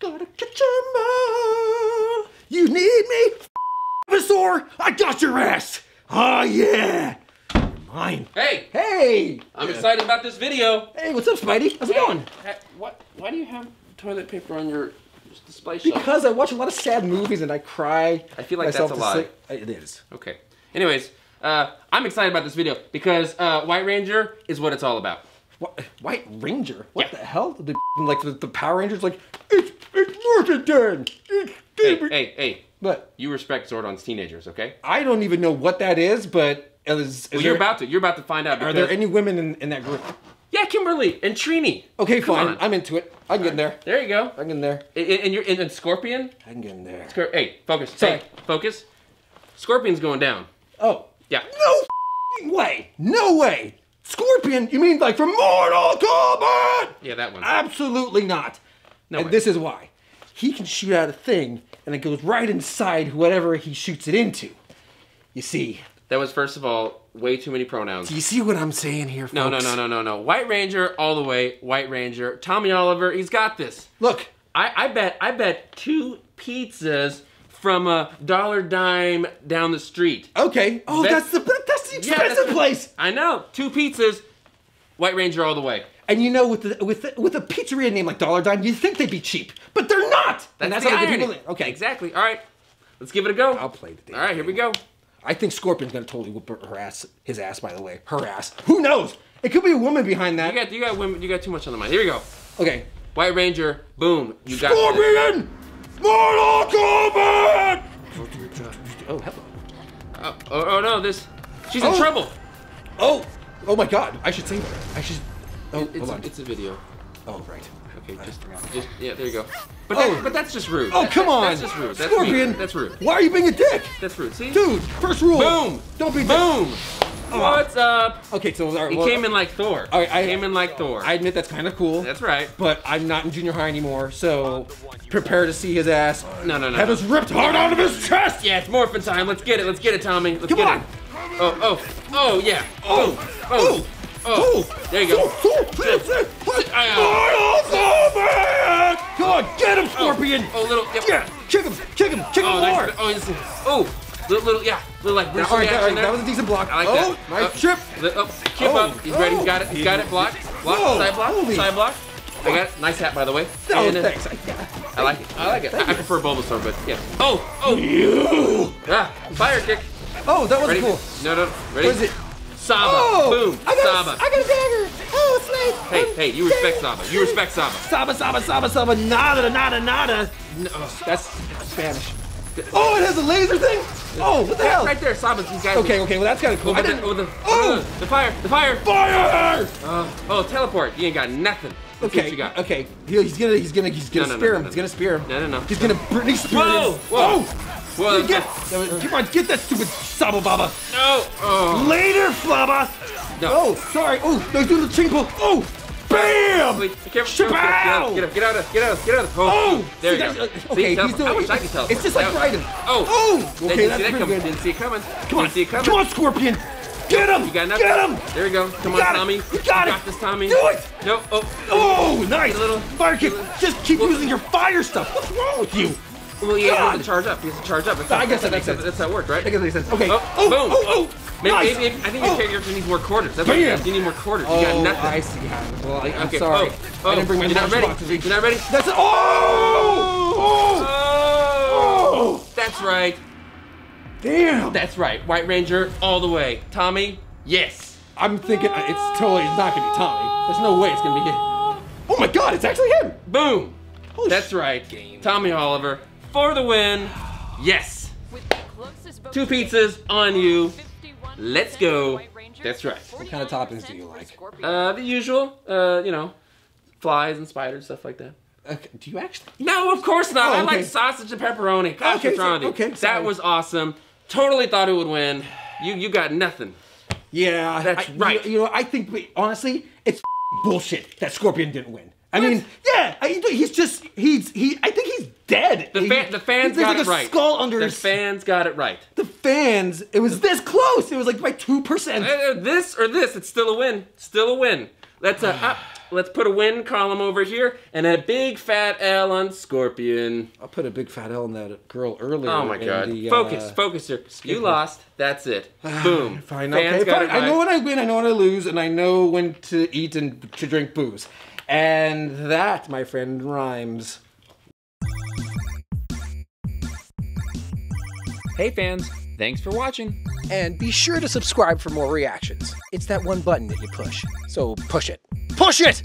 Gotta catch 'em all. You need me? Bulbasaur, I got your ass. Oh yeah. Mine. Hey! Hey! I'm excited about this video. Hey, what's up, Spidey? How's it going? What? Why do you have toilet paper on your display shelf? Because I watch a lot of sad movies and I cry. I feel like that's a lie. It is. Okay. Anyways, I'm excited about this video because White Ranger is what it's all about. What? White Ranger? What the hell? The, like the Power Rangers, like it's Mortal Dime. Hey! But you respect Zordon's teenagers, okay? I don't even know what that is, but. Well, you're about to find out. Are there any women in that group? Yeah, Kimberly and Trini. Okay, fine. I'm into it. I can get in there. There you go. I can get in there. And you're in Scorpion? I can get in there. Hey, focus. Sorry. Hey, focus. Scorpion's going down. Oh. Yeah. No way. No way. Scorpion? You mean like from Mortal Kombat? Yeah, that one. Absolutely not. No way. And this is why. He can shoot out a thing, and it goes right inside whatever he shoots it into. You see... That was, first of all, way too many pronouns. Do you see what I'm saying here, folks? No. White Ranger all the way, White Ranger. Tommy Oliver, he's got this. Look. I bet two pizzas from a Dollar Dime down the street. Okay. Oh, that's the expensive place. I know. Two pizzas, White Ranger all the way. And you know, with a pizzeria name like Dollar Dime, you'd think they'd be cheap, but they're not. That's the irony. Okay. Exactly. All right. Let's give it a go. I'll play the game. All right, here we go. I think Scorpion's gonna totally whip his ass. By the way, her ass. Who knows? It could be a woman behind that. You got women. You got too much on the mind. Here we go. Okay. White Ranger. Boom. You got Scorpion. Mortal Kombat. Oh hello. Oh no. This. She's in trouble. Oh my God. I should save her. I should. Oh, it's a video. Oh right. Okay. Just yeah. There you go. But that's just rude. Oh come on. That's just rude. Scorpion. That's rude. Why are you being a dick? That's rude. See. Dude. First rule. Boom. Don't be. Boom. What's up? Okay. So he came in like Thor. All right. He came in like Thor. I admit that's kind of cool. That's right. But I'm not in junior high anymore, so prepare to see his ass. No. Have us ripped hard out of his chest. Yeah. It's morphin' time. Let's get it. Let's get it, Tommy. Let's get it. Oh yeah. Oh. There you go. Come on, get him, Scorpion! Oh, little, yeah, kick him more! Nice. Little reaction there. That was a decent block. I like that. Nice chip. Chip up. He's ready. He's got it. Block. Side block. I got it. Nice hat, by the way. No, thanks. I like it. I prefer Bulbasaur, but yeah. Oh! Fire kick. Oh, that was cool. No. Ready? What is it? Saba. Boom. Saba. I got a dagger. Oh, Snake. Hey, you respect Saba. You respect Saba. Saba. Nada. That's Spanish. Oh, it has a laser thing? Oh, what the hell? Right there, Saba's these guys. Okay, well, that's kind of cool. The fire. Fire! Teleport. You ain't got nothing. Let's see what you got. Okay. He's gonna spear him. He's gonna spear him. No. He's gonna Britney spear him. Whoa! Come on, get that stupid Saba Baba. No. Later, Flaba. No. Oh, sorry. Oh, they're doing the tinkle. Oh, bam! Shabow! Get out of. Oh, there you go. Okay, he's doing. I wish I could tell. It's just like Raiden. Oh. Okay, that's pretty good. Didn't see it coming. Come on, Scorpion. Get him! You got nothing. Get him! There you go. Come on, Tommy. You got this, Tommy. Do it! No. Oh, nice. Fire kick. Just keep using your fire stuff. What's wrong with you? Well, yeah, he has to charge up. I guess that makes sense. That's how it worked, right? I guess that makes sense. Okay. Oh, boom. Maybe I think your character needs more quarters. That's what you need more quarters. You got nothing. I see. Well, I'm sorry. I didn't bring my matchbox. You're not ready? That's it. Oh! That's right. Damn. That's right. White Ranger all the way. Tommy, yes. I'm thinking it's totally not going to be Tommy. There's no way it's going to be him. Oh, my God. It's actually him. Boom. That's right. Tommy Oliver. For the win, yes. Two pizzas on you. Let's go. That's right. What kind of toppings do you like? The usual, flies and spiders, stuff like that. Okay. Do you actually? No, of course not. I like sausage and pepperoni. Gosh, that was awesome. Totally thought it would win. You got nothing. Yeah, that's right. I think honestly, it's bullshit that Scorpion didn't win. I mean, yeah, he's just I think he's dead. The fans got it right. Skull under his... fans got it right. The fans, it was this close. It was like by 2%. This or this, it's still a win. That's a Let's put a win column over here and a big fat L on Scorpion. I'll put a big fat L on that girl earlier. Oh my god. Focus here. You lost. That's it. Boom. Fine. Fans okay. Fine. I know when I win, I know when I lose, and I know when to eat and to drink booze. And that, my friend, rhymes. Hey fans, thanks for watching. And be sure to subscribe for more reactions. It's that one button that you push. So push it. Push it!